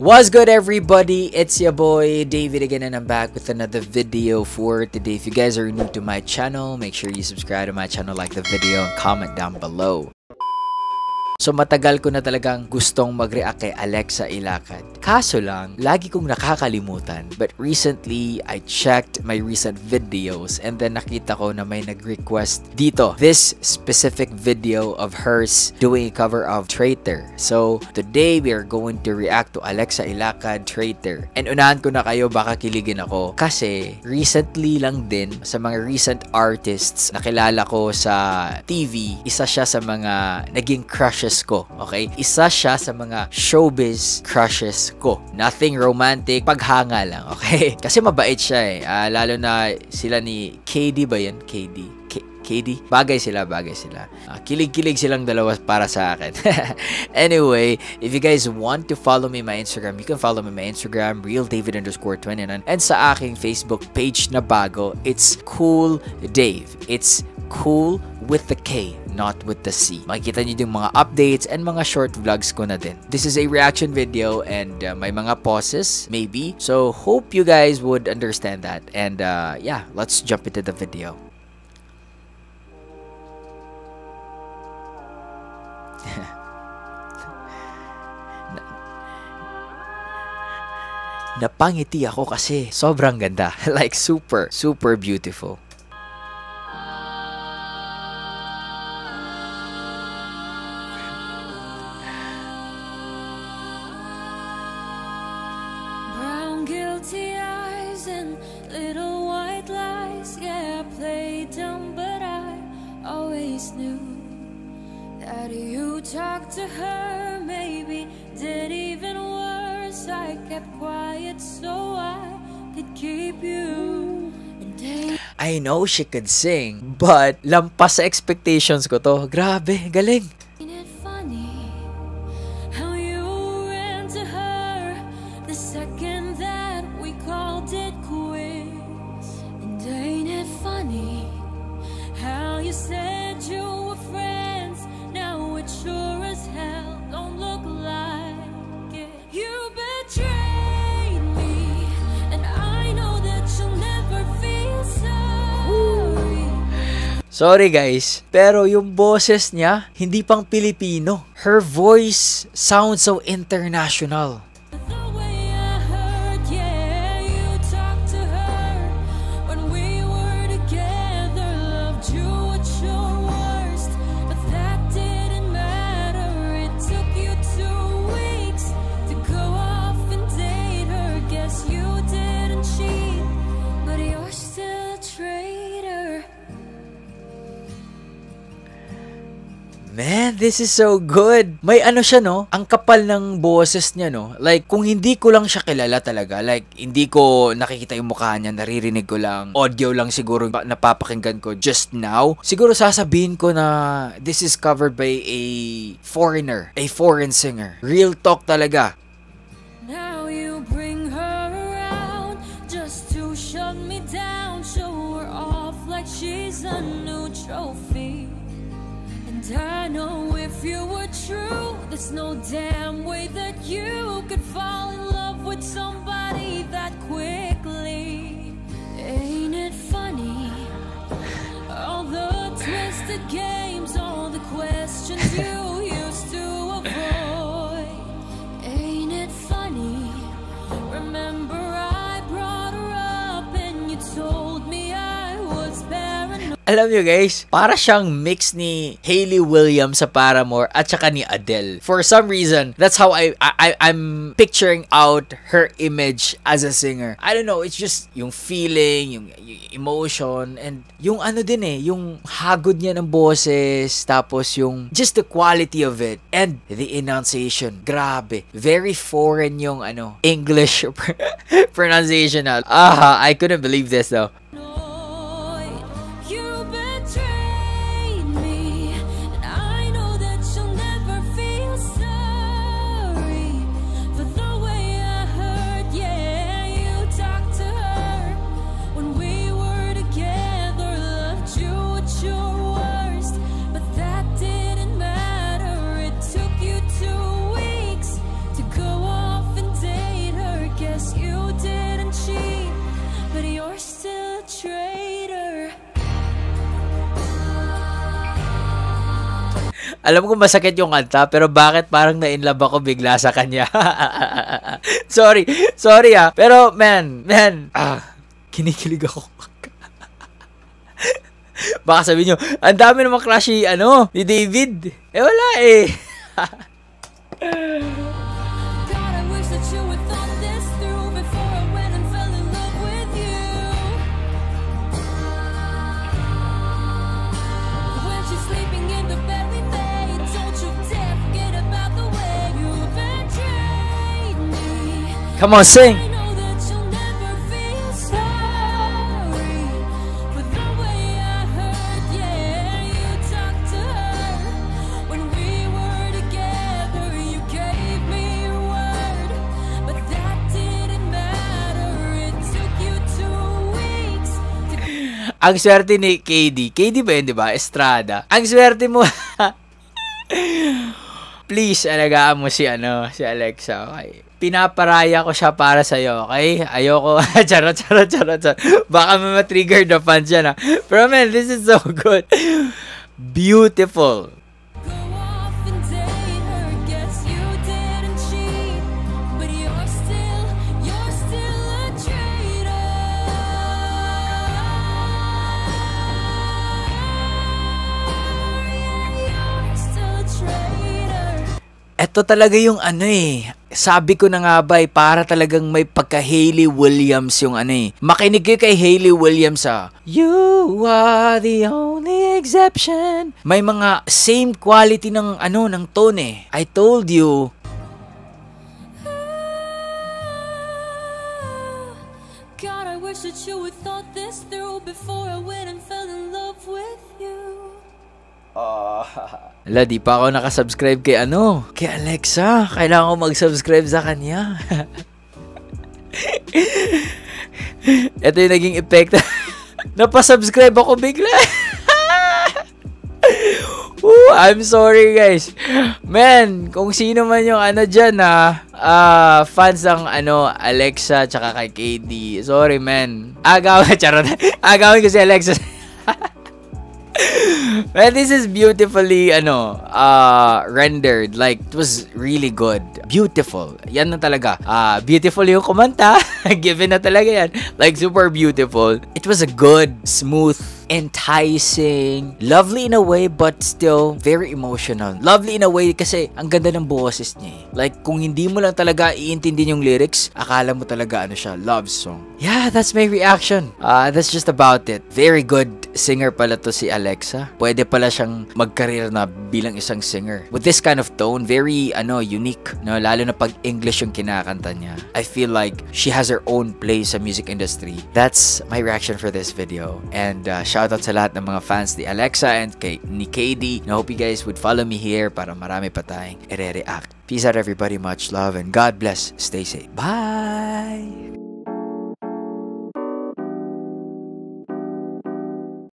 What's good, everybody? It's your boy David again, and I'm back with another video for today. If you guys are new to my channel, make sure you subscribe to my channel, like the video, and comment down below. So matagal ko na talagang gustong mag-react kay Alexa Ilacad. Kaso lang, lagi kong nakakalimutan. But recently, I checked my recent videos and then nakita ko na may nag-request dito. This specific video of hers doing a cover of Traitor. So today, we are going to react to Alexa Ilacad Traitor. And unahan ko na kayo, baka kiligin ako. Kasi recently lang din, sa mga recent artists na kilala ko sa TV, isa siya sa mga naging crushes ko. Okay? Isa siya sa mga showbiz crushes ko. Nothing romantic. Paghanga lang. Okay? Kasi mabait siya eh. Lalo na sila ni KD ba yan? KD? Bagay sila. Kilig-kilig silang dalawa para sa akin. Anyway, if you guys want to follow me my Instagram, you can follow me my Instagram, realdavid_29. And sa aking Facebook page na bago, it's Cool Dave. It's Cool with the K, not with the C. Makikita nyo yung mga updates and mga short vlogs ko na din. This is a reaction video and may mga pauses, maybe. So, hope you guys would understand that. And yeah, let's jump into the video. Napangiti ako kasi sobrang ganda. Like, super beautiful. Talk to her, maybe did even worse. I kept quiet so I could keep you. I know she could sing, but lampas sa expectations ko to. Grabe, galing. Sorry guys, pero yung boses niya, hindi pang Pilipino. Her voice sounds so international. Man, this is so good. May ano siya, no? Ang kapal ng boses niya, no? Like, kung hindi ko lang siya kilala talaga, like, hindi ko nakikita yung mukha niya, naririnig ko lang, audio lang siguro napapakinggan ko just now, siguro sasabihin ko na this is covered by a foreigner, a foreign singer. Real talk talaga. Now you bring her around just to shut me down, show her off like she's a new trophy. I know if you were true, there's no damn way that you could fall in love with somebody that quickly. Ain't it funny? All the twisted games, all the questions you used to avoid. Ain't it funny? Remember I brought her up and you told me I was paranoid. Alam nyo guys, para siyang mix ni Hayley Williams sa Paramore at saka ni Adele. For some reason, that's how I'm picturing out her image as a singer. I don't know, it's just yung feeling, yung emotion, and yung ano din eh, yung hagod niya ng boses, tapos yung just the quality of it, and the enunciation. Grabe. Very foreign yung ano, English pronunciation. I couldn't believe this though. Alam ko masakit yung kanta, pero bakit parang na-inlove ako bigla sa kanya? Sorry ah. Pero man, kinikilig ako. Baka sabihin nyo, ang dami namang crushy, ni David. Eh wala eh. Come on, sing. Ang swerte ni KD. KD ba yun, di ba? Estrada. Ang swerte mo. Please, alagaan mo si Alexa, okay? Pinaparaya ko siya para sa'yo, okay? Ayoko, charot. Baka may matrigger the fans yan, ha? Pero man, this is so good. Beautiful. Ito talaga yung sabi ko na nga ba para talagang may pagka Hayley Williams yung Makinig kayo kay Hayley Williams, ha. You are the only exception. May mga same quality ng ng tone. I told you. God, I wish that you would thought this through before I went and fell in love with you. Ala, di pa ako nakasubscribe kay kay Alexa. Kailangan ko mag-subscribe sa kanya. Ito yung naging effect. Napasubscribe ako bigla. Ooh, I'm sorry guys. Man, kung sino man yung dyan fans ng Alexa tsaka kay KD. Sorry man. Agawin ko si Alexa. Well, this is beautifully, rendered. Like, it was really good. Beautiful. Yan na talaga. Beautiful yung kumanta. Given na talaga yan. Like, super beautiful. It was a good, smooth, enticing, lovely in a way, but still very emotional. Lovely in a way kasi ang ganda ng boses niya. Like, kung hindi mo lang talaga iintindihin yung lyrics, akala mo talaga siya, love song. Yeah, that's my reaction. That's just about it. Very good. Singer pala to si Alexa. Pwede pala siyang mag-career na bilang isang singer. With this kind of tone, very, unique. No? Lalo na pag English yung kinakanta niya. I feel like she has her own place sa music industry. That's my reaction for this video. And shoutout sa lahat ng mga fans ni Alexa and ni KD. I hope you guys would follow me here para marami pa tayong i-react. Peace out everybody. Much love and God bless. Stay safe. Bye!